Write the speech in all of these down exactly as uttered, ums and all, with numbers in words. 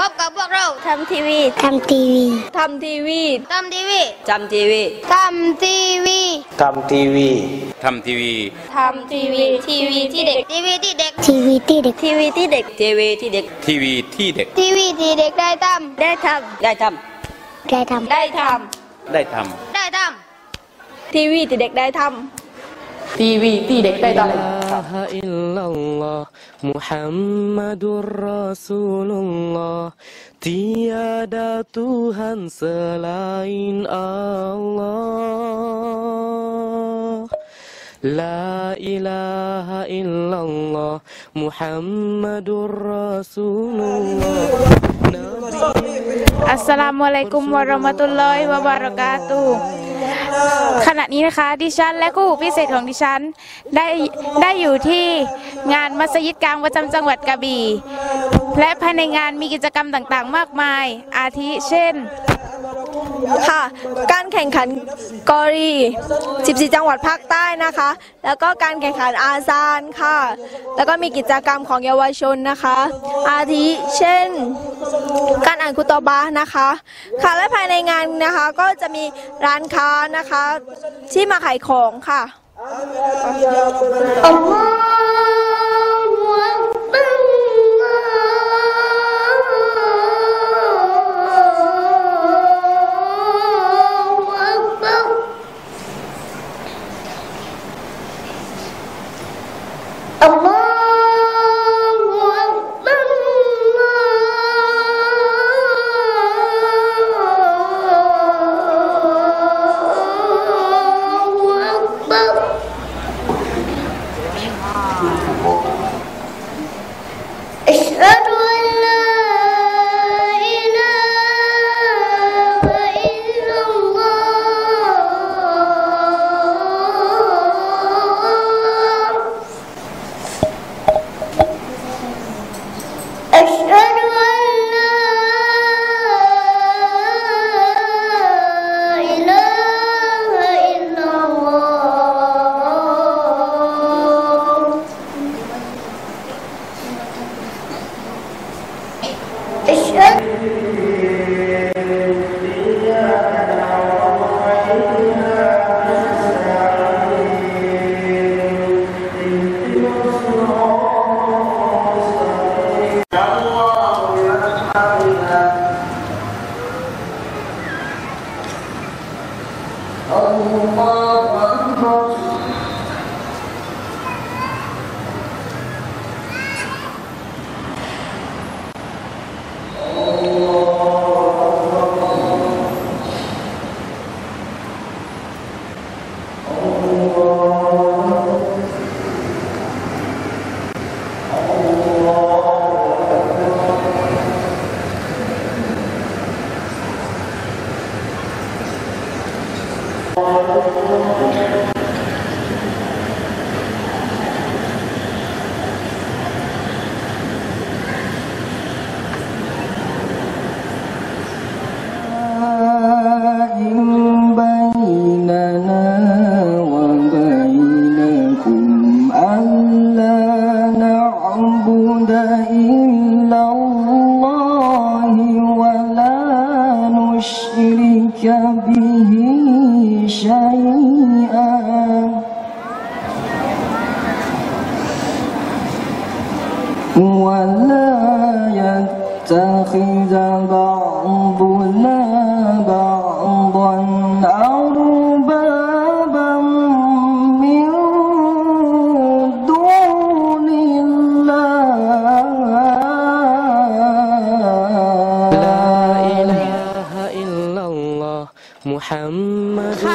พบกับพวกเราทำทีวีทำทีวีทำทีวีทำทีวีทำทีวีทำทีวีทำทีวีทำทีวีทำทีวีทีวีที่เด็กทีวีที่เด็กทีวีที่เด็กทีวีที่เด็กทีวีที่เด็กทีวีที่เด็กทีวีที่เด็กได้ทำได้ทำได้ทำได้ทำได้ทำได้ทำได้ทำทีวีที่เด็กได้ทำทีวีที่เด็กได้ตลอดละฮะอิลลัลลอฮ์มุฮัมมัดุรรอซูลุลลอฮ์ tiada Tuhan selain Allah la ilaha illallah muhammadur rasulullah อัสสลามุอะลัยกุมวะเราะมะตุลลอฮิวะบะเราะกาตุฮ์ขณะนี้นะคะดิฉันและคู่หูพิเศษของดิฉันได้ได้อยู่ที่งานมัสยิดกลางประจำจังหวัดกระบี่และภายในงานมีกิจกรรมต่างๆมากมายอาทิเช่นค่ะการแข่งขันกอรีสิบสี่จังหวัดภาคใต้นะคะแล้วก็การแข่งขันอาซานค่ะแล้วก็มีกิจกรรมของเยาวชนนะคะอาทิเช่นการอ่านคุตบะห์นะคะค่ะและภายในงานนะคะก็จะมีร้านค้านะคะที่มาขายของค่ะค่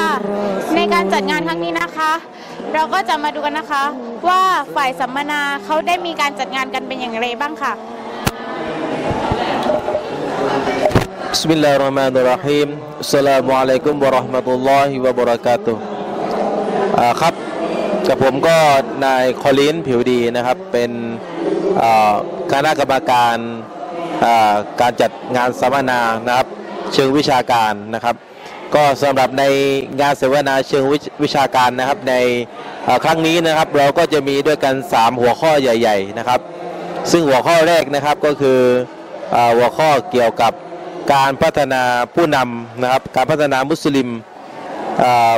ะในการจัดงานครั้งนี้นะคะเราก็จะมาดูกันนะคะว่าฝ่ายสัมมนาเขาได้มีการจัดงานกันเป็นอย่างไรบ้างค่ะบิสมิลลาฮิรเราะห์มานิรเราะฮีมอัสสลามุอะลัยกุมวะเราะห์มะตุลลอฮิวะบะเราะกาตุฮ์ครับกับผมก็นายคอลินผิวดีนะครับเป็นคณะกรรมการการจัดงานสัมมนานะครับเชิงวิชาการนะครับก็สำหรับในงานเสวนาเชิงวิชาการนะครับในครั้งนี้นะครับเราก็จะมีด้วยกันสามหัวข้อใหญ่ๆนะครับซึ่งหัวข้อแรกนะครับก็คือ หัวข้อเกี่ยวกับการพัฒนาผู้นำนะครับการพัฒนามุสลิม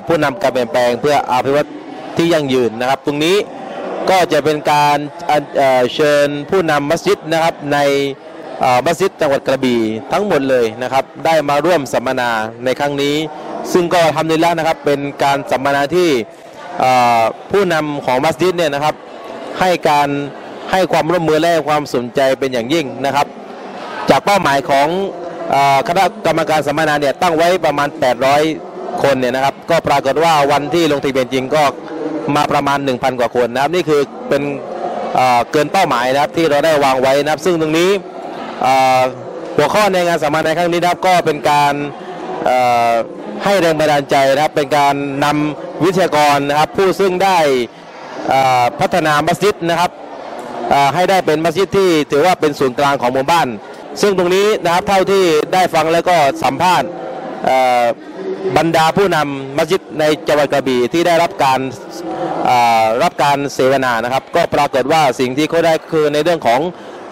ผู้นำการเปลี่ยนแปลงเพื่ออภิวัตที่ยั่งยืนนะครับตรงนี้ก็จะเป็นการเชิญผู้นำมัสยิดนะครับในมัสยิดจังหวัดกระบี่ทั้งหมดเลยนะครับได้มาร่วมสัมมนาในครั้งนี้ซึ่งก็ทำได้แล้วนะครับเป็นการสัมมนาที่ผู้นำของมัสยิดเนี่ยนะครับให้การให้ความร่วมมือและความสนใจเป็นอย่างยิ่งนะครับจากเป้าหมายของคณะกรรมการสัมมนาเนี่ยตั้งไว้ประมาณแปดร้อยคนเนี่ยนะครับก็ปรากฏว่าวันที่ลงทะเบียนจริงก็มาประมาณ หนึ่งพัน กว่าคนนะครับนี่คือเป็นเกินเป้าหมายนะครับที่เราได้วางไว้นะครับซึ่งตรงนี้หัวข้อในงานสัมมนาในครั้งนี้นะครับก็เป็นการให้แรงบันดาลใจนะครับเป็นการนำวิทยากรนะครับผู้ซึ่งได้พัฒนามัสยิดนะครับให้ได้เป็นมัสยิดที่ถือว่าเป็นศูนย์กลางของหมู่บ้านซึ่งตรงนี้นะครับเท่าที่ได้ฟังแล้วก็สัมภาษณ์บรรดาผู้นำมัสยิดในจังหวัดกระบี่ที่ได้รับการรับการเสวนานะครับก็ปรากฏว่าสิ่งที่เขาได้คือในเรื่องของ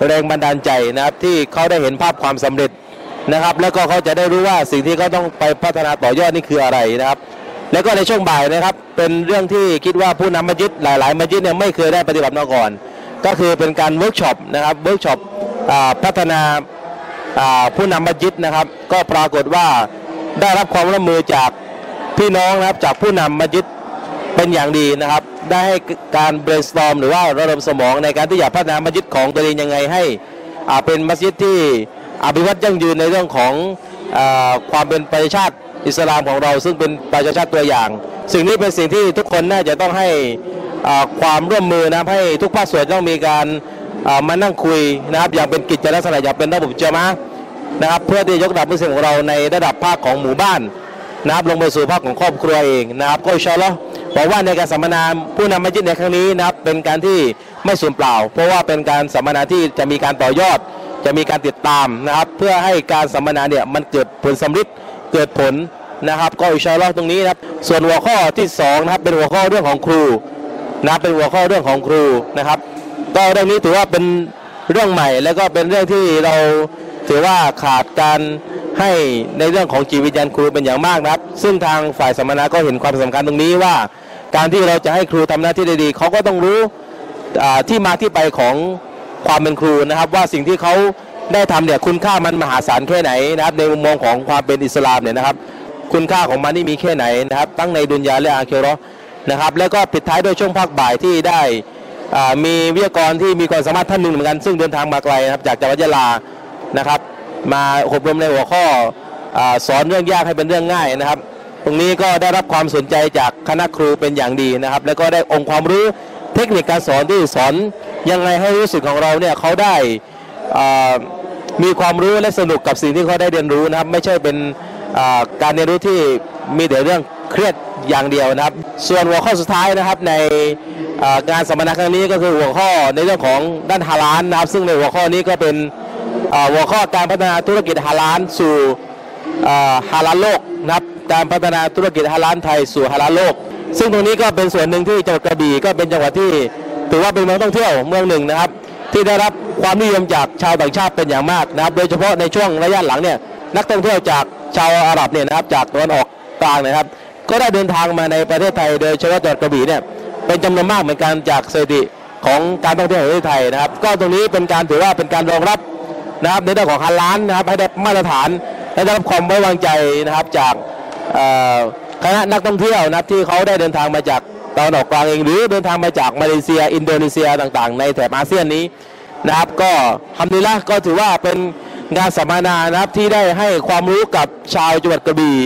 แรงบันดาลใจนะครับที่เขาได้เห็นภาพความสำเร็จนะครับแล้วก็เขาจะได้รู้ว่าสิ่งที่เขาต้องไปพัฒนาต่อยอดนี่คืออะไรนะครับแล้วก็ในช่วงบ่ายนะครับเป็นเรื่องที่คิดว่าผู้นำมัสยิดหลายๆมัสยิดเนี่ยไม่เคยได้ปฏิบัติมาก่อนก็คือเป็นการเวิร์กช็อปนะครับเวิร์กช็อปพัฒนาผู้นำมัสยิดนะครับก็ปรากฏว่าได้รับความร่วมมือจากพี่น้องนะครับจากผู้นำมัสยิดเป็นอย่างดีนะครับได้ให้การ brainstorm หรือว่าระดมสมองในการที่อยากพัฒนามัสยิดของตัวเองยังไงให้เป็นมัสยิดที่อภิวัตยั่งยืนในเรื่องของความเป็นประชาชาติอิสลามของเราซึ่งเป็นประชาชาติตัวอย่างสิ่งนี้เป็นสิ่งที่ทุกคนน่าจะต้องให้ความร่วมมือนะครับให้ทุกภาคส่วนต้องมีการมานั่งคุยนะครับอย่างเป็นกิจลักษณะอย่างเป็นระบบเจมานะครับเพื่อที่ยกระดับมุสลิมของเราในระดับภาคของหมู่บ้านนะครับลงไปสู่ภาคของครอบครัวเองนะครับก็อินชาอัลเลาะห์บอกว่าในการสัมมนาผู้นำมัสยิดในครั้งนี้นะครับเป็นการที่ไม่สูญเปล่าเพราะว่าเป็นการสัมมนาที่จะมีการต่อยอดจะมีการติดตามนะครับเพื่อให้การสัมมนาเนี่ยมันเกิดผลสำลิดเกิดผลนะครับก็อินชาอัลเลาะห์ตรงนี้นะครับส่วนหัวข้อที่สองนะครับเป็นหัวข้อเรื่องของครูนะเป็นหัวข้อเรื่องของครูนะครับก็เรื่องนี้ถือว่าเป็นเรื่องใหม่แล้วก็เป็นเรื่องที่เราถือว่าขาดการให้ในเรื่องของจิตวิญญาณครูเป็นอย่างมากนะครับซึ่งทางฝ่ายสัมมนาก็เห็นความสำคัญตรงนี้ว่าการที่เราจะให้ครูทำหน้าที่ได้ดีเขาก็ต้องรู้ที่มาที่ไปของความเป็นครูนะครับว่าสิ่งที่เขาได้ทำเนี่ยคุณค่ามันมหาศาลแค่ไหนนะครับในมุมมองของความเป็นอิสลามเนี่ยนะครับคุณค่าของมันนี่มีแค่ไหนนะครับทั้งในดุนยาและอาคิเราะห์นะครับแล้วก็ปิดท้ายด้วยช่วงภาคบ่ายที่ได้มีวิทยากรที่มีความสามารถท่านหนึ่งเหมือนกันซึ่งเดินทางมาไกลนะครับจากจังหวัดยะลานะครับมาอบรมในหัวข้อสอนเรื่องยากให้เป็นเรื่องง่ายนะครับตรงนี้ก็ได้รับความสนใจจากคณะครูเป็นอย่างดีนะครับแล้วก็ได้องค์ความรู้เทคนิคการสอนที่สอนยังไงให้รู้สึกของเราเนี่ยเขาได้มีความรู้และสนุกกับสิ่งที่เขาได้เรียนรู้นะครับไม่ใช่เป็นการเรียนรู้ที่มีแต่เรื่องเครียดอย่างเดียวนะครับส่วนหัวข้อสุดท้ายนะครับในงานสัมมนาครั้งนี้ก็คือหัวข้อในเรื่องของด้านฮาลาลนะครับซึ่งในหัวข้อนี้ก็เป็นหัวข้อการพัฒนาธุรกิจฮาลาลสู่ฮาลาลโลกนะครับการพัฒนาธุรกิจฮาลาลไทยสู่ฮาลาลโลกซึ่งตรงนี้ก็เป็นส่วนหนึ่งที่จังหวัดกระบี่ก็เป็นจังหวัดที่ถือว่าเป็นเมืองท่องเที่ยวเมืองหนึ่งนะครับที่ได้รับความนิยมจากชาวต่างชาติเป็นอย่างมากนะครับโดยเฉพาะในช่วงระยะหลังเนี่ยนักท่องเที่ยวจากชาวอาหรับเนี่ยนะครับจากตะวันออกกลางนะครับก็ได้เดินทางมาในประเทศไทยโดยเฉพาะจังหวัดกระบี่เนี่ยเป็นจำนวนมากเหมือนกันจากสถิติของการท่องเที่ยวของประเทศไทยนะครับก็ตรงนี้เป็นการถือว่าเป็นการรองรับนะครับในเรื่องของฮาลาลนะครับให้ได้มาตรฐานให้ได้รับความไว้วางใจนะครับจากคณะนักท่องเที่ยวนะครับที่เขาได้เดินทางมาจากตะวันออกกลางเองหรือเดินทางมาจากมาเลเซียอินโดนีเซียต่างๆในแถบอาเซียนนี้นะครับก็ทำนี้ละก็ถือว่าเป็นงานสัมมนานะครับที่ได้ให้ความรู้กับชาวจังหวัดกระบี่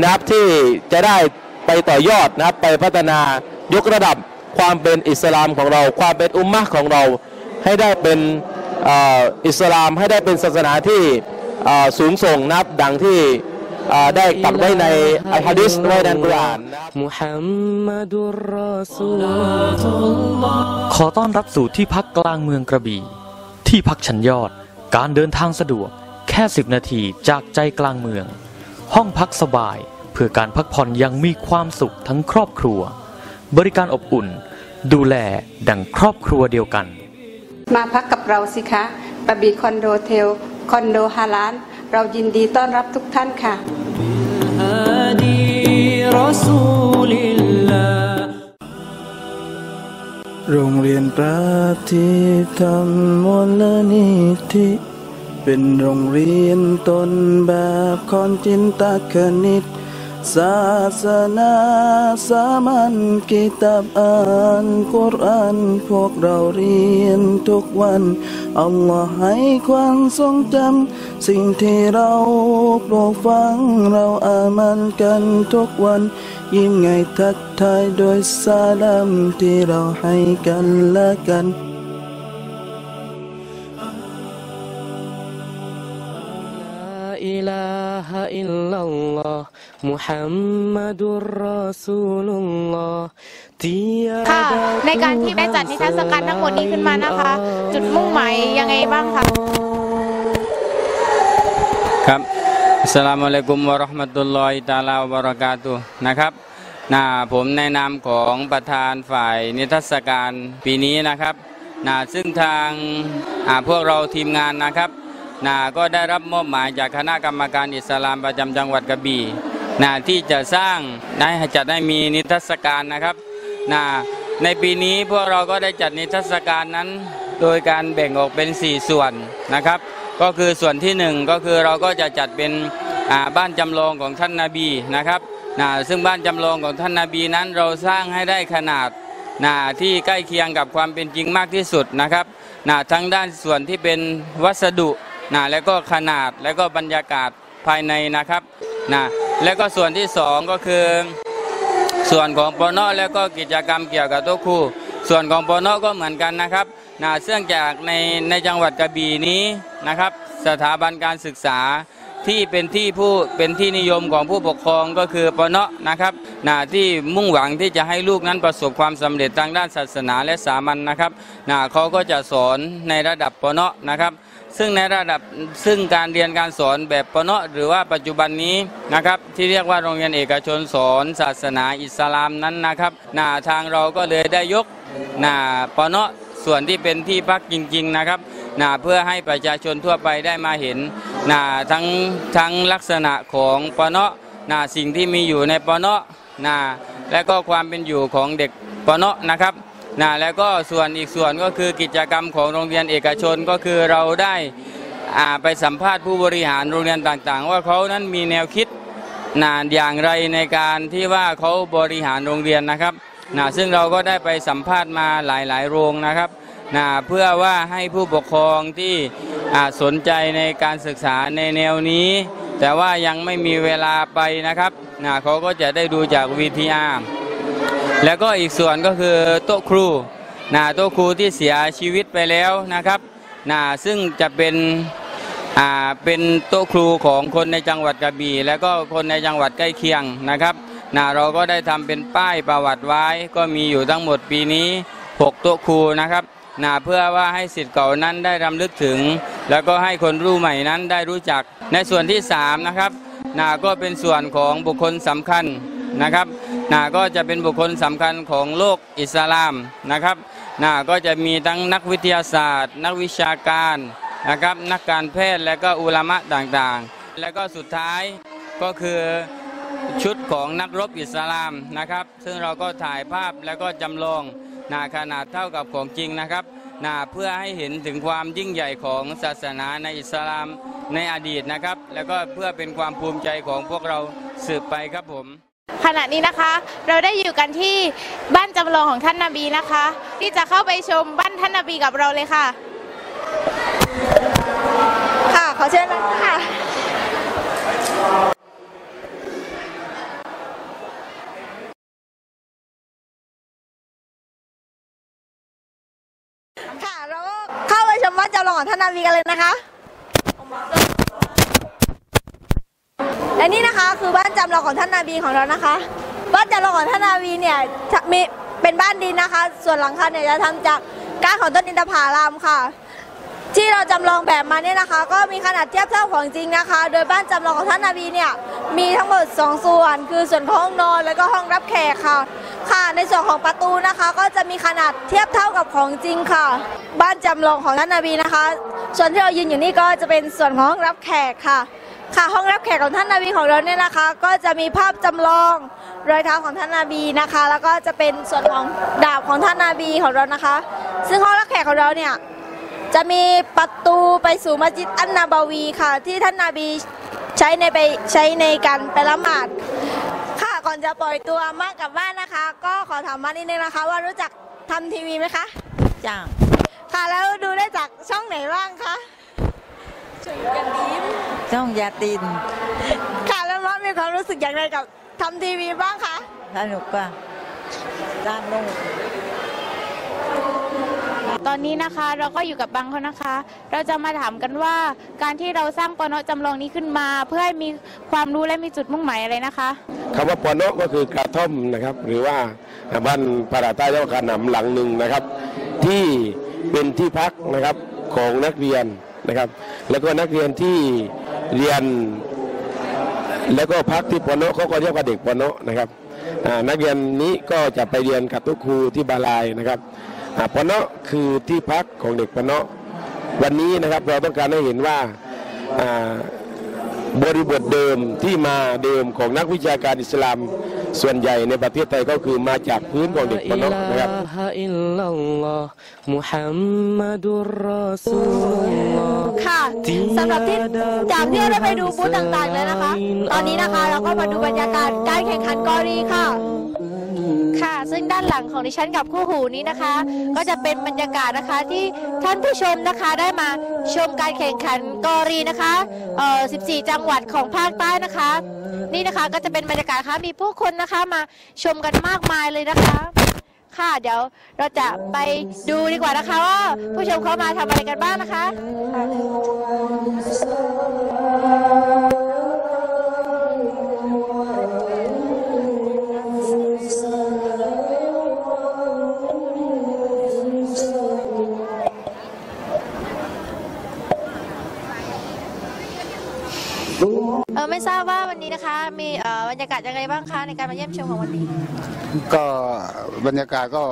นะครับที่จะได้ไปต่อยอดนะครับไปพัฒนายกระดับความเป็นอิสลามของเราความเป็นอุมมะห์ของเราให้ได้เป็นอิสลามให้ได้เป็นศาสนาที่สูงส่งนะครับดังที่ได้ตักไว้ในอัลฮะดิษไว้ในกุรอานมุฮัมมัดุรรอซูลุลลอฮ์ขอต้อนรับสู่ที่พักกลางเมืองกระบี่ที่พักชั้นยอดการเดินทางสะดวกแค่สิบนาทีจากใจกลางเมืองห้องพักสบายเพื่อการพักผ่อนยังมีความสุขทั้งครอบครัวบริการอบอุ่นดูแลดังครอบครัวเดียวกันมาพักกับเราสิคะกระบี่คอนโดเทล คอนโดฮาลาลเรายินดีต้อนรับทุกท่านค่ะโรงเรียนพระที่ทำมูลนิธิเป็นโรงเรียนต้นแบบของจินตคณิตศาสนาสามัญกิตาบอ่านกุรอานพวกเราเรียนทุกวันอัลลอฮ์ให้ความทรงจำสิ่งที่เราปลูกฝังเราอามันกันทุกวันยิ้มไงทักทายโดยสาลัมที่เราให้กันและกันLa ilaha illallah Muhammadur Rasulullahค่ะในการที่ได้จัดนิทรรศการทั้งหมดนี้ขึ้นมานะคะจุดมุ่งหมายยังไงบ้างคะครับอัสลามุอะลัยกุมวะเราะห์มะตุลลอฮิตะอาลาวะบะเราะกาตุฮ์นะครับนะผมในนามของประธานฝ่ายนิทรรศการปีนี้นะครับนะซึ่งทางพวกเราทีมงานนะครับนะก็ได้รับมอบหมายจากคณะกรรมการอิสลามประจำจังหวัดกระบี่นะที่จะสร้างได้จัดให้มีนิทรรศการนะครับนะในปีนี้พวกเราก็ได้จัดนิทรรศการนั้นโดยการแบ่งออกเป็นสี่ส่วนนะครับก็คือส่วนที่หนึ่งก็คือเราก็จะจัดเป็นบ้านจำลองของท่านนบีนะครับนะซึ่งบ้านจำลองของท่านนบีนั้นเราสร้างให้ได้ขนาดนะที่ใกล้เคียงกับความเป็นจริงมากที่สุดนะครับนะทั้งด้านส่วนที่เป็นวัสดุนะแล้วก็ขนาดแล้วก็บรรยากาศภายในนะครับนะแล้วก็ส่วนที่สองก็คือส่วนของปนแล้วก็กิจกรรมเกี่ยวกับโต๊ะคู่ส่วนของปนก็เหมือนกันนะครับนะเนื่องจากในในจังหวัดกระบี่นี้นะครับสถาบันการศึกษาที่เป็นที่ผู้เป็นที่นิยมของผู้ปกครองก็คือปนนะครับนะที่มุ่งหวังที่จะให้ลูกนั้นประสบความสำเร็จทางด้านศาสนาและสามัญ น, นะครับนะเขาก็จะสอนในระดับปนนะครับซึ่งในระดับซึ่งการเรียนการสอนแบบปนหรือว่าปัจจุบันนี้นะครับที่เรียกว่าโรงเรียนเอกชนสอนศาสนาอิสลามนั้นนะครับหน้าทางเราก็เลยได้ยกหน้าปนส่วนที่เป็นที่พักจริงๆนะครับหน้าเพื่อให้ประชาชนทั่วไปได้มาเห็นหน้าทั้งทั้งลักษณะของปนหน้าสิ่งที่มีอยู่ในปนหน้าและก็ความเป็นอยู่ของเด็กปนนะครับนะแล้วก็ส่วนอีกส่วนก็คือกิจกรรมของโรงเรียนเอกชนก็คือเราได้ไปสัมภาษณ์ผู้บริหารโรงเรียนต่างๆว่าเขานั้นมีแนวคิดนะอย่างไรในการที่ว่าเขาบริหารโรงเรียนนะครับนะซึ่งเราก็ได้ไปสัมภาษณ์มาหลายๆโรงนะครับนะเพื่อว่าให้ผู้ปกครองที่สนใจในการศึกษาในแนวนี้แต่ว่ายังไม่มีเวลาไปนะครับนะเขาก็จะได้ดูจาก วี ที อาร์แล้วก็อีกส่วนก็คือโต๊ะครูนะโต๊ะครูที่เสียชีวิตไปแล้วนะครับนะซึ่งจะเป็นอ่าเป็นโต๊ะครูของคนในจังหวัดกระบี่แล้วก็คนในจังหวัดใกล้เคียงนะครับนะเราก็ได้ทำเป็นป้ายประวัติไว้ก็มีอยู่ทั้งหมดปีนี้หกโต๊ะครูนะครับนะเพื่อว่าให้ศิษย์เก่านั้นได้รำลึกถึงแล้วก็ให้คนรุ่นใหม่นั้นได้รู้จักในส่วนที่สามนะครับนะก็เป็นส่วนของบุคคลสำคัญนะครับนะก็จะเป็นบุคคลสำคัญของโลกอิสลามนะครับนะก็จะมีทั้งนักวิทยาศาสตร์นักวิชาการนะครับนักการแพทย์และก็อุลามะต่างๆและก็สุดท้ายก็คือชุดของนักรบอิสลามนะครับซึ่งเราก็ถ่ายภาพแล้วก็จำลองนะขนาดเท่ากับของจริงนะครับนะเพื่อให้เห็นถึงความยิ่งใหญ่ของศาสนาในอิสลามในอดีตนะครับแล้วก็เพื่อเป็นความภูมิใจของพวกเราสืบไปครับผมขณะนี้นะคะเราได้อยู่กันที่บ้านจำลองของท่านนบีนะคะที่จะเข้าไปชมบ้านท่านนบีกับเราเลยค่ะค่ะขอเชิญเลยค่ะค่ะเราเข้าไปชมบ้านจำลองของท่านนบีกันเลยนะคะและนี่นะคะคือบ้านจำลองของท่านนาบีของเรานะคะบ้านจำลองของท่านนาบีเนี่ยมีเป็นบ้านดินนะคะส่วนหลังคาเนี่ยจะทำจากก้านของต้นอินทผลัมค่ะที่เราจำลองแบบมาเนี่ยนะคะก็มีขนาดเทียบเท่าของจริงนะคะโดยบ้านจำลองของท่านนาบีเนี่ยมีทั้งหมดสองส่วนคือส่วนห้องนอนและก็ห้องรับแขกค่ะค่ะในส่วนของประตูนะคะก็จะมีขนาดเทียบเท่ากับของจริงค่ะบ้านจำลองของท่านนาบีนะคะ ส่วนที่เรายืนอยู่นี่ก็จะเป็นส่วนของห้องรับแขกค่ะค่ะห้องรับแขกของท่านนาบีของเราเนี่ยนะคะก็จะมีภาพจำลองรอยเท้าของท่านนาบีนะคะแล้วก็จะเป็นส่วนของดาบของท่านนาบีของเรานะคะซึ่งห้องรับแขกของเราเนี่ยจะมีประตูไปสู่มัสยิดอันนาบาวีค่ะที่ท่านนาบีใช้ในไปใช้ในการไปละหมาดค่ะก่อนจะปล่อยตัวมากกลับบ้านนะคะก็ขอถามมานิดนึงนะคะว่ารู้จักทำทีวีไหมคะจ้าค่ะแล้วดูได้จากช่องไหนบ้างคะช่องกันดีมช่องยาตินค่ะแล้วน้องมีความรู้สึกอย่างไรกับทำทีวีบ้างคะสนุกกว่าด้านลงตอนนี้นะคะเราก็อยู่กับบังเขานะคะเราจะมาถามกันว่าการที่เราสร้างปอนอจำลองนี้ขึ้นมาเพื่อให้มีความรู้และมีจุดมุ่งหมายอะไรนะคะคำว่าปอนอก็คือกระท่อมนะครับหรือว่าบ้านปราต้าเจ้าขนำหลังหนึ่งนะครับที่เป็นที่พักนะครับของนักเรียนนะครับแล้วก็นักเรียนที่เรียนแล้วก็พักที่ปอนอเขาก็เรียกว่าเด็กปอนอนะครับนักเรียนนี้ก็จะไปเรียนกับทุกครูที่บาลายนะครับปอนอคือที่พักของเด็กปอนอวันนี้นะครับเราต้องการให้เห็นว่าบริบทเดิมที่มาเดิมของนักวิชาการอิสลามส่วนใหญ่ในประเทศไทยก็คือมาจากพื้นของเด็กปอนอนะครับค่ะสำหรับที่จากที่เราไปดูบูธต่างๆแล้วนะคะตอนนี้นะคะเราก็มาดูบรรยากาศการแข่งขันกอรีค่ะค่ะซึ่งด้านหลังของดิฉันกับคู่หูนี้นะคะก็จะเป็นบรรยากาศนะคะที่ท่านผู้ชมนะคะได้มาชมการแข่งขันกอรีนะคะเอ่อสิบสี่จังหวัดของภาคใต้นะคะนี่นะคะก็จะเป็นบรรยากาศค่ะมีผู้คนนะคะมาชมกันมากมายเลยนะคะค่ะเดี๋ยวเราจะไปดูดีกว่านะคะว่าผู้ชมเขามาทำอะไรกันบ้างนะคะเออไม่ทราบว่าวันนี้นะคะมีบรรยากาศยังไงบ้างคะในการมาเยี่ยมชมของวันนี้ก็บรรยากาศก็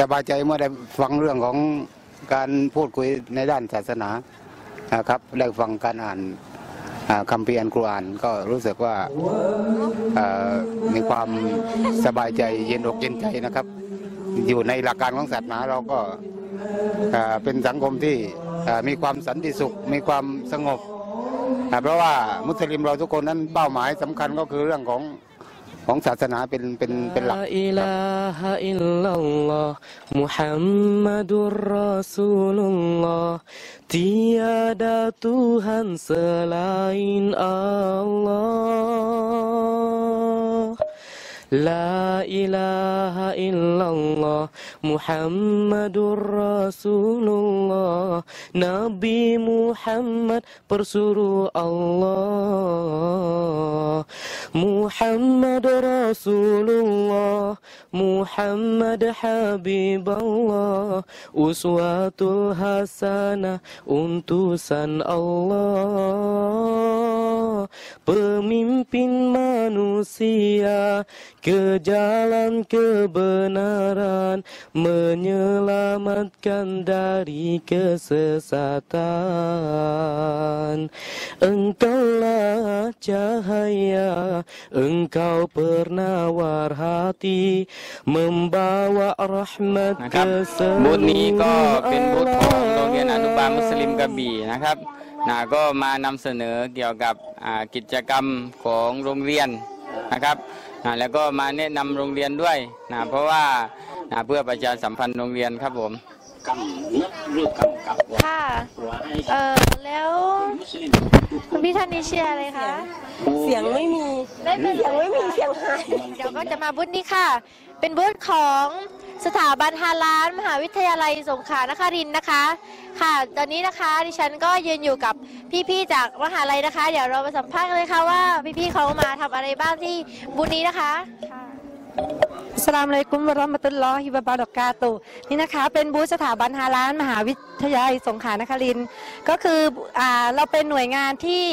สบายใจเมื่อได้ฟังเรื่องของการพูดคุยในด้านศาสนานะครับได้ฟังการอ่านคัมภีร์อัลกุรอานก็รู้สึกว่ามีความสบายใจเย็นอกเย็นใจนะครับอยู่ในหลักการของศาสนาเราก็เป็นสังคมที่มีความสันติสุขมีความสงบเพราะว่ามุสลิมเราทุกคนนั้นเป้าหมายสำคัญก็คือเรื่องของของศาสนาเป็นเป็นเป็นหลักครับLa ilaha illallah Muhammadur Rasulullah Nabi Muhammad persuruh Allah Muhammad Rasulullah Muhammad Habibullah Uswatul Hasanah Untusan Allah Pemimpin manusia Ke jalan kebenaran Menyelamatkan dari kesesatan Engkaulah cahaya Engkau penawar hati Membawa rahmat ke seluruh alamก็มานำเสนอเกี่ยวกับกิจกรรมของโรงเรียนนะครับแล้วก็มาแนะนำโรงเรียนด้วยนะเพราะว่าเพื่อประชาสัมพันธ์โรงเรียนครับผมค่ะเออแล้วคุณพี่ท่านนี้เชียร์อะไรคะเสียงไม่มีได้เป็นเสียงไม่มีเสียงหายเดี๋ยวก็จะมาบูธนี้ค่ะเป็นบูธของสถาบันฮาลาลมหาวิทยาลัยสงขลานครินทร์นะคะค่ะตอนนี้นะคะดิฉันก็ยืนอยู่กับพี่ๆจากมหาลัยนะคะเดี๋ยวเราไปสัมภาษณ์กันเลยค่ะว่าพี่ๆเขามาทำอะไรบ้างที่บูธนี้นะคะ อัสสลามุอะลัยกุม วะเราะมะตุลลอฮิ วะบะเราะกาตุฮ์นี่นะคะเป็นบูธสถาบันฮาลาลมหาวิทยาลัยสงขลานครินทร์ก็คืออ่าเราเป็นหน่วยงานที่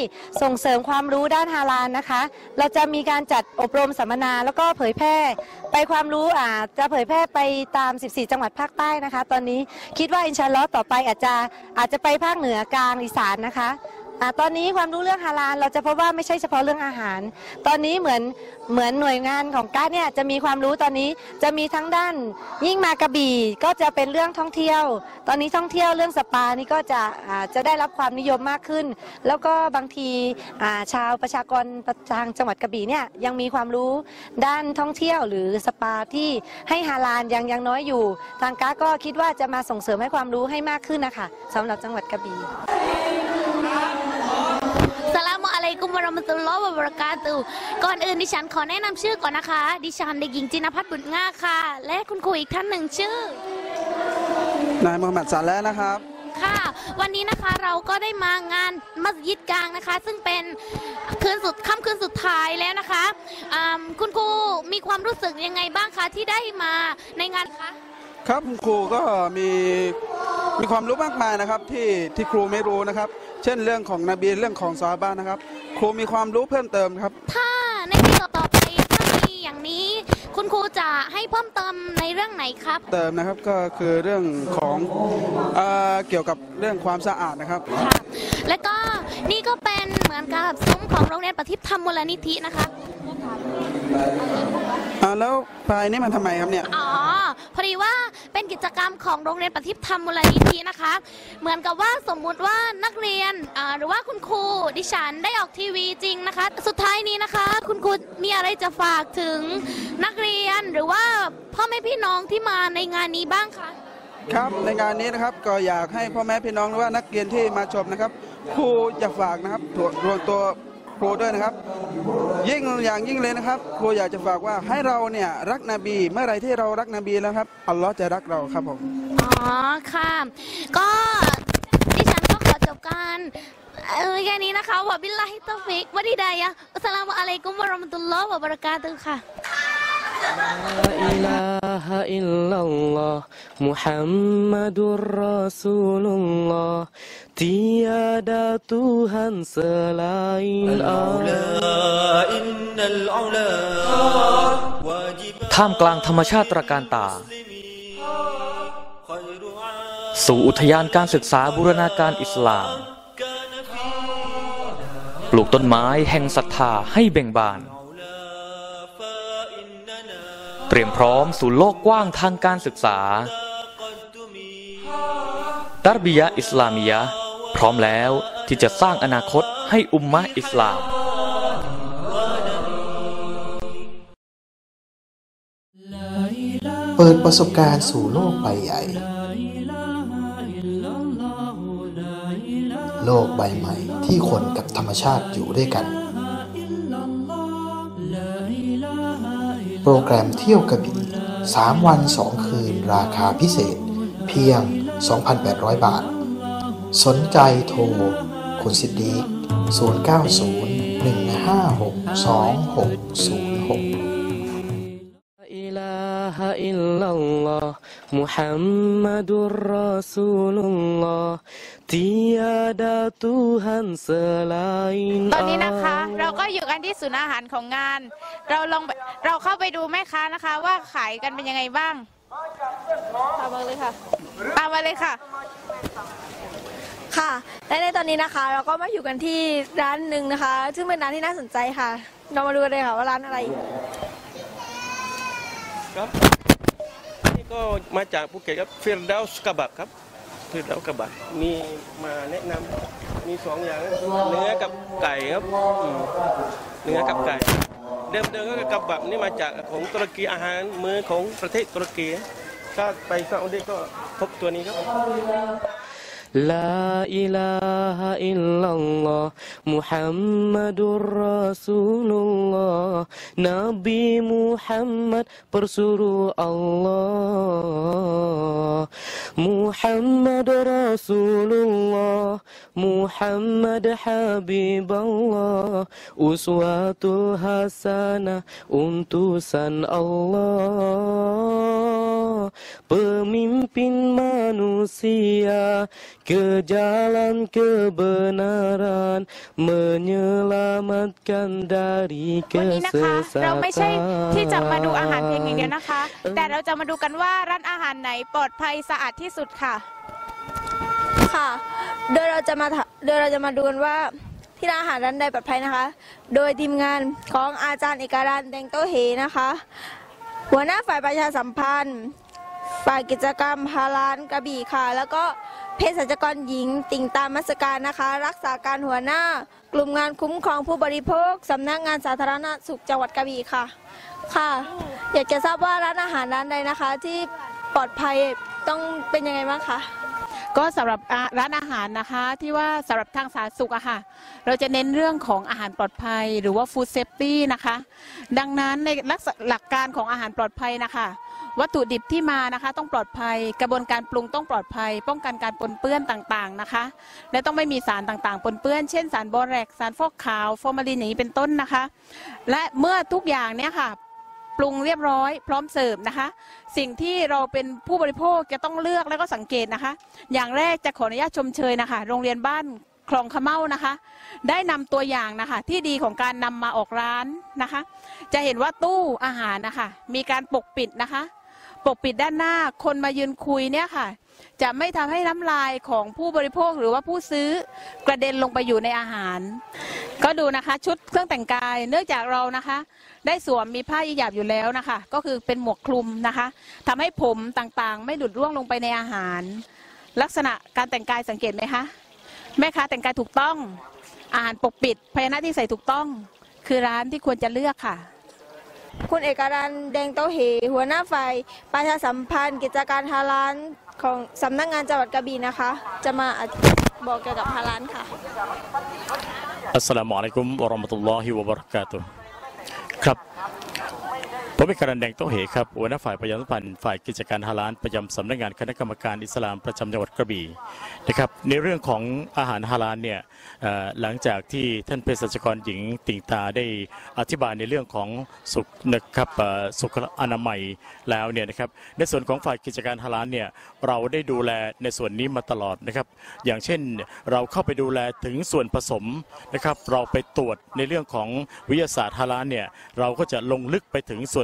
ส่งเสริมความรู้ด้านฮาลาลนะคะเราจะมีการจัดอบรมสัมมนาแล้วก็เผยแพร่ไปความรู้อ่าจะเผยแพร่ไปตามสิบสี่จังหวัดภาคใต้นะคะตอนนี้คิดว่าอินชาอัลเลาะห์ต่อไปอาจจะอาจจะไปภาคเหนือกลางอีสานนะคะตอนนี้ความรู้เรื่องฮาลาลเราจะพบว่าไม่ใช่เฉพาะเรื่องอาหารตอนนี้เหมือนเหมือนหน่วยงานของก้าเนี่ยจะมีความรู้ตอนนี้จะมีทั้งด้านยิ่งมากระบี่ก็จะเป็นเรื่องท่องเที่ยวตอนนี้ท่องเที่ยวเรื่องสปานี่ก็จะจะได้รับความนิยมมากขึ้นแล้วก็บางทีชาวประชากรทางจังหวัดกระบี่เนี่ยยังมีความรู้ด้านท่องเที่ยวหรือสปาที่ให้ฮาลาลยังยังน้อยอยู่ทางก้าก็คิดว่าจะมาส่งเสริมให้ความรู้ให้มากขึ้นนะคะสำหรับจังหวัดกระบี่อัสสลามุอะลัยกุม วะเราะมะตุลลอฮิ วะบะเราะกาตุฮ์ก่อนอื่นดิฉันขอแนะนำชื่อก่อนนะคะดิฉันเด็กหญิงจินภัทรบุญง่าค่ะและคุณครูอีกท่านหนึ่งชื่อนายมูฮัมหมัดสาและนะครับค่ะวันนี้นะคะเราก็ได้มางานมัสยิดกลางนะคะซึ่งเป็นคืนสุดค่ำคืนสุดท้ายแล้วนะคะคุณครูมีความรู้สึกยังไงบ้างคะที่ได้มาในงานคะครับคุณครูก็มีมีความรู้มากมายนะครับที่ที่ครูไม่รู้นะครับเช่นเรื่องของนบีเรื่องของซอฮาบะห์นะครับครูมีความรู้เพิ่มเติมครับถ้าในปีต่อไปถ้ามีอย่างนี้คุณครูจะให้เพิ่มเติมในเรื่องไหนครับเติมนะครับก็คือเรื่องของเอ่อเกี่ยวกับเรื่องความสะอาดนะครับค่ะและก็นี่ก็เป็นเหมือนกับซุ้มของโรงเรียนประทิปธรรมมูลนิธินะคะอ่าแล้วปลายนี่มันทำไมครับเนี่ยอ๋อพอดีว่าเป็นกิจกรรมของโรงเรียนประทิปธรรมมูลนิธินะคะเหมือนกับว่าสมมุติว่านักเรียนหรือว่าคุณครูดิฉันได้ออกทีวีจริงนะคะสุดท้ายนี้นะคะคุณครูมีอะไรจะฝากถึงนักเรียนหรือว่าพ่อแม่พี่น้องที่มาในงานนี้บ้างคะครับในงานนี้นะครับก็อยากให้พ่อแม่พี่น้องหรือว่านักเรียนที่มาชมนะครับครูอยากฝากนะครับรวมตัวครูด้วยนะครับยิ่งอย่างยิ่งเลยนะครับครูอยากจะฝากว่าให้เราเนี่ยรักนบีเมื่อไรที่เรารักนบีแล้วครับอัลลอฮ์จะรักเราครับผมอ๋อค่ะก็ดิฉันก็ขอจบการเออแค่นี้นะคะวะบิลลาฮิตอฟิกวะดีดายะอัสสลามุอะลัยกุม วะเราะมะตุลลอฮิ วะบะเราะกาตุฮ์ค่ะอิลาฮะอิลลัลลอฮ์มุฮัมมัดุรเราะซูลุลลอฮ์tiada Tuhan selain Allah ท่ามกลางธรรมชาติตระการตาสู่อุทยานการศึกษาบูรณาการอิสลามปลูกต้นไม้แห่งศรัทธาให้เบ่งบานเตรียมพร้อมสู่โลกกว้างทางการศึกษาตัรบียะอิสลามียะพร้อมแล้วที่จะสร้างอนาคตให้อุมมะห์อิสลามเปิดประสบการณ์สู่โลกใบใหญ่โลกใบใหม่ที่คนกับธรรมชาติอยู่ด้วยกันโปรแกรมเที่ยวกระบี่สามวันสองคืนราคาพิเศษเพียง สองพันแปดร้อย บาทสนใจโทรคุณสิทธิศูนย์ เก้า ศูนย์ หนึ่ง ห้า หก สอง หก ศูนย์ หกอิลาฮะอิลลัลลอฮ์มุฮัมมัดุรเราะซูลุลลอฮ์ tiada Tuhan selain ตอนนี้นะคะเราก็อยู่กันที่ศูนย์อาหารของงานเราลองเราเข้าไปดูแม่ค้านะคะว่าขายกันเป็นยังไงบ้างตามมาเลยค่ะตามมาเลยค่ะค่ะและในตอนนี้นะคะเราก็มาอยู่กันที่ร้านหนึ่งนะคะซึ่งเป็นร้านที่น่าสนใจค่ะเรามาดูกันเลยค่ะว่าร้านอะไรครับนี่ก็มาจากภูเก็ตครับฟิรดาวส์กะบับครับฟิรดาวส์กะบับมีมาแนะนำมีสองอย่างเนื้อกับไก่ครับเนื้อกับไก่เดิมเดิมก็กะบับนี่มาจากของตุรกีอาหารมื้อของประเทศตุรกีถ้าไปซาอุดิก็พบตัวนี้ครับ La ilaha illallah Muhammadur Rasulullah, Nabi Muhammad pesuruh Allah. Muhammad Rasulullah, Muhammad Habiballah, uswatul hasanah untusan Allah. Pemimpin manusia ke jalan kebenaran, menyelamatkan dari kesesatan. เราไม่ใช่ที่จะมาดูอาหารเพียงอย่างเดียวนะคะ แต่เราจะมาดูกันว่าร้านอาหารไหนปลอดภัยสะอาดที่สุดค่ะ ค่ะ โดยเราจะมาโดยเราจะมาดูกันว่าที่ร้านอาหารร้านใดปลอดภัยนะคะ โดยทีมงานของอาจารย์เอกรันแตงโตเฮนะคะ หัวหน้าฝ่ายประชาสัมพันธ์ฝ่ายกิจกรรมฮาลาลกระบี่ค่ะ แล้วก็เภสัชกรหญิงติ่งตามมัสการนะคะ รักษาการหัวหน้ากลุ่มงานคุ้มครองผู้บริโภคสำนักงานสาธารณสุขจังหวัดกระบี่ค่ะ ค่ะ อยากจะทราบว่าร้านอาหารร้านใดนะคะที่ปลอดภัยต้องเป็นยังไงบ้างคะ ก็สำหรับร้านอาหารนะคะที่ว่าสำหรับทางสาธารณสุขอะค่ะเราจะเน้นเรื่องของอาหารปลอดภัยหรือว่า food safety นะคะดังนั้นในหลักการของอาหารปลอดภัยนะคะวัตถุดิบที่มานะคะต้องปลอดภัยกระบวนการปรุงต้องปลอดภัยป้องกันการปนเปื้อนต่างๆนะคะและต้องไม่มีสารต่างๆปนเปื้อนเช่นสารบอแรกสารฟอกขาวฟอร์มาลินอย่างนี้เป็นต้นนะคะและเมื่อทุกอย่างเนี่ยค่ะปรุงเรียบร้อยพร้อมเสิร์ฟนะคะสิ่งที่เราเป็นผู้บริโภคจะต้องเลือกและก็สังเกตนะคะอย่างแรกจะขออนุญาตชมเชยนะคะโรงเรียนบ้านคลองขะเมานะคะได้นำตัวอย่างนะคะที่ดีของการนำมาออกร้านนะคะจะเห็นว่าตู้อาหารนะคะมีการปกปิดนะคะปกปิดด้านหน้าคนมายืนคุยเนี่ยค่ะจะไม่ทำให้น้ำลายของผู้บริโภคหรือว่าผู้ซื้อกระเด็นลงไปอยู่ในอาหารก็ดูนะคะชุดเครื่องแต่งกายเนื่องจากเรานะคะได้สวมมีผ้าหยาบอยู่แล้วนะคะก็คือเป็นหมวกคลุมนะคะทำให้ผมต่างๆไม่หลุดร่วงลงไปในอาหารลักษณะการแต่งกายสังเกตไหมคะแม่ค้าแต่งกายถูกต้องอาหารปกปิดภาชนะที่ใส่ถูกต้องคือร้านที่ควรจะเลือกค่ะคุณเอกรันแดงโตเหหัวหน้าฝ่ายประชาสัมพันธ์กิจการฮาลาลของสำนักงานจังหวัดกระบี่นะคะจะมาบอกเกี่ยวกับฮาลาลค่ะอัสสลามุอะลัยกุมวะเราะมะตุลลอฮิวะบะเราะกาตุฮ์ครับผมเอกรันแดงโตเหครับหัวหน้าฝ่ายประชาสัมพันธ์ฝ่ายกิจการฮาลาลประจำสำนักงานคณะกรรมการอิสลามประจำจังหวัดกระบี่นะครับในเรื่องของอาหารฮาลาลเนี่ยหลังจากที่ท่านเภสัชกรหญิงติ่งตาได้อธิบายในเรื่องของสุขนะครับสุขอนามัยแล้วเนี่ยนะครับในส่วนของฝ่ายกิจการฮาลาลเนี่ยเราได้ดูแลในส่วนนี้มาตลอดนะครับอย่างเช่นเราเข้าไปดูแลถึงส่วนผสมนะครับเราไปตรวจในเรื่องของวิทยาศาสตร์ฮาลาลเนี่ยเราก็จะลงลึกไปถึงส่วน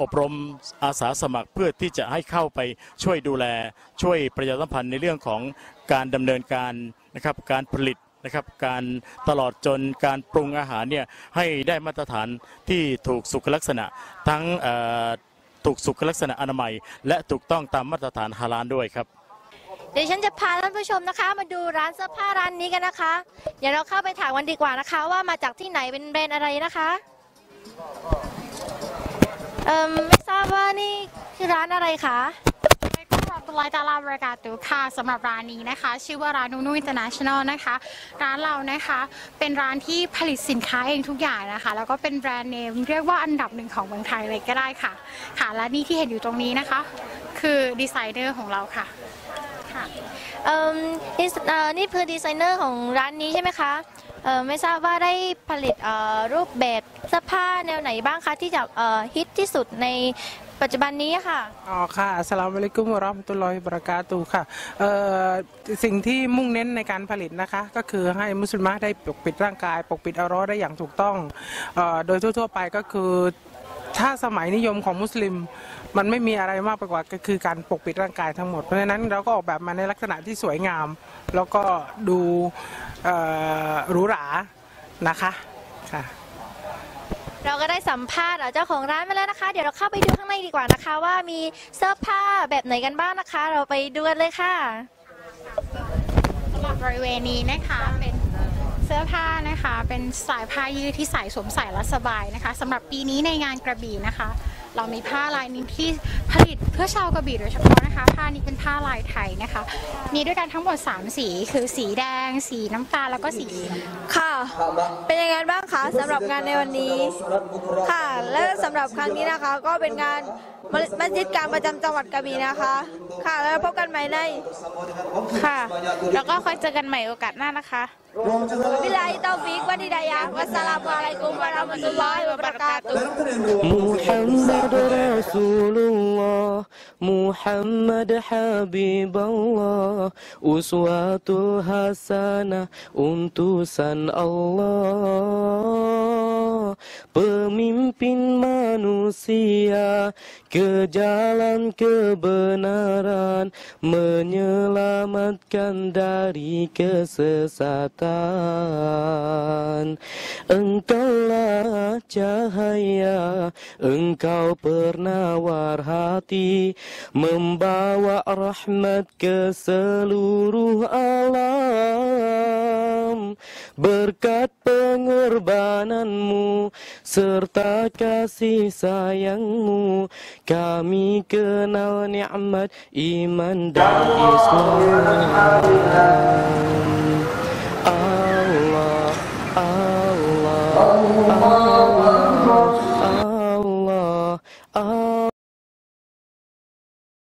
อบรมอาสาสมัครเพื่อที่จะให้เข้าไปช่วยดูแลช่วยประชาสัมพันธ์ในเรื่องของการดำเนินการนะครับการผลิตนะครับการตลอดจนการปรุงอาหารเนี่ยให้ได้มาตรฐานที่ถูกสุขลักษณะทั้งถูกสุขลักษณะอนามัยและถูกต้องตามมาตรฐานฮาลาลด้วยครับเดี๋ยวฉันจะพาท่านผู้ชมนะคะมาดูร้านเสื้อผ้าร้านนี้กันนะคะเดี๋ยวเราเข้าไปถามกันดีกว่านะคะว่ามาจากที่ไหนเป็นแบรนด์อะไรนะคะเอ่อไม่ทราบว่านี่คือร้านอะไรคะตุลาตาลาบริการตุค่ะสำหรับร้านนี้นะคะชื่อว่าร้านนูนูอินเตอร์เนชั่นแนลนะคะร้านเรานะคะเป็นร้านที่ผลิตสินค้าเองทุกอย่างนะคะแล้วก็เป็นแบรนด์เนมเรียกว่าอันดับหนึ่งของเมืองไทยเลยก็ได้ค่ะค่ะและนี่ที่เห็นอยู่ตรงนี้นะคะคือดีไซเนอร์ของเราค่ะเอ่อนี่คือดีไซเนอร์ของร้านนี้ใช่ไหมคะเอ่อไม่ทราบว่าได้ผลิตเอ่อรูปแบบเสื้อผ้าแนวไหนบ้างคะที่จะเอ่อฮิตที่สุดในปัจจุบันนี้ค่ะอ๋อค่ะอัสสลามุอะลัยกุมวะเราะมะตุลลอฮิวะบะเราะกาตุฮ์ค่ะเอ่อสิ่งที่มุ่งเน้นในการผลิตนะคะก็คือให้มุสลิมะได้ปกปิดร่างกายปกปิดออเราะห์ได้อย่างถูกต้องเอ่อโดยทั่วๆไปก็คือถ้าสมัยนิยมของมุสลิมมันไม่มีอะไรมากไปกว่าก็คือการปกปิดร่างกายทั้งหมดเพราะฉะนั้นเราก็ออกแบบมาในลักษณะที่สวยงามแล้วก็ดูหรูหรานะคะค่ะ เราก็ได้สัมภาษณ์เจ้าของร้านมาแล้วนะคะเดี๋ยวเราเข้าไปดูข้างในดีกว่านะคะว่ามีเสื้อผ้าแบบไหนกันบ้างนะคะเราไปดูกันเลยค่ะสำหรับบริเวณนี้นะคะเป็นเสื้อผ้านะคะเป็นสายผ้ายืดที่ใส่สวมใส่และสบายนะคะสำหรับปีนี้ในงานกระบี่นะคะเรามีผ้าลายนี้ที่ผลิตเพื่อชาวกระบี่โดยเฉพาะนะคะผ้านี้เป็นผ้าลายไทยนะคะมีด้วยกันทั้งหมดสามสีคือสีแดงสีน้ำตาลแล้วก็สีค่ะเป็นยังไงบ้างคะสำหรับงานในวันนี้ค่ะและสำหรับครั้งนี้นะคะก็เป็นงานมัสยิดกลางประจำจังหวัดกระบี่นะคะค่ะแล้วพบกันใหม่ในค่ะแล้วก็ค่อยเจอกันใหม่โอกาสหน้านะคะวิไลตอฟิกวะดิดายะวัสสลามุอะลัยกุมวะเราะมะตุลลอฮิวะบะเราะกาตุฮ์มุฮัมมัดรอซูลุลลอฮ์มุฮัมมัดฮะบิบัลลอฮ์อุสวะตุฮะซะนะห์utusan Allah pemimpin manusia ke jalan kebenaran menyelamatkan dari kesesatan Engkaulah cahaya Engkau penawar hati membawa rahmat ke seluruh alam berkat pengorbananmu serta kasih sayangmu kami kenal nikmat iman dan Islam Allah Allah Allah